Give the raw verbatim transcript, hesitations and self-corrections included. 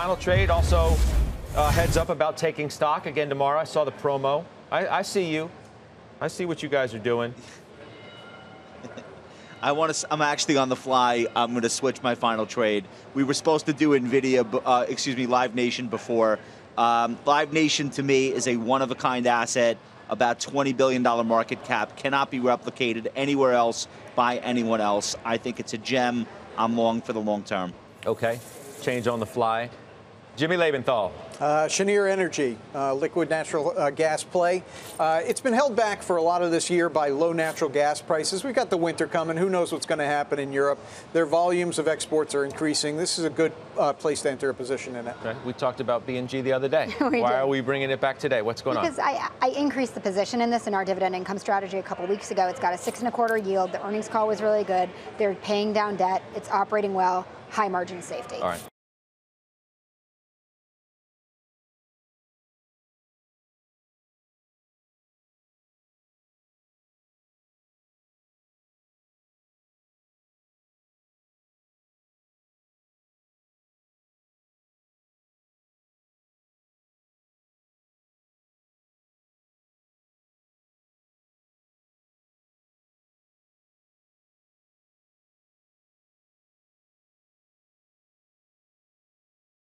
final trade also uh, heads up about taking stock again tomorrow. I saw the promo. I, I see you. I see what you guys are doing. I want to. I'm actually on the fly. I'm going to switch my final trade. We were supposed to do NVIDIA, uh, excuse me, Live Nation before. Um, Live Nation to me is a one-of-a-kind asset. About twenty billion dollars market cap, cannot be replicated anywhere else by anyone else. I think it's a gem. I'm long for the long term. Okay, change on the fly. Jimmy Labenthal. Uh, Cheniere Energy, uh, liquid natural uh, gas play. Uh, it's been held back for a lot of this year by low natural gas prices. We've got the winter coming. Who knows what's going to happen in Europe? Their volumes of exports are increasing. This is a good uh, place to enter a position in it. Okay. We talked about B and G the other day. Why did. are we bringing it back today? What's going because on? Because I, I increased the position in this in our dividend income strategy a couple weeks ago. It's got a six and a quarter yield. The earnings call was really good. They're paying down debt. It's operating well. High margin safety. All right.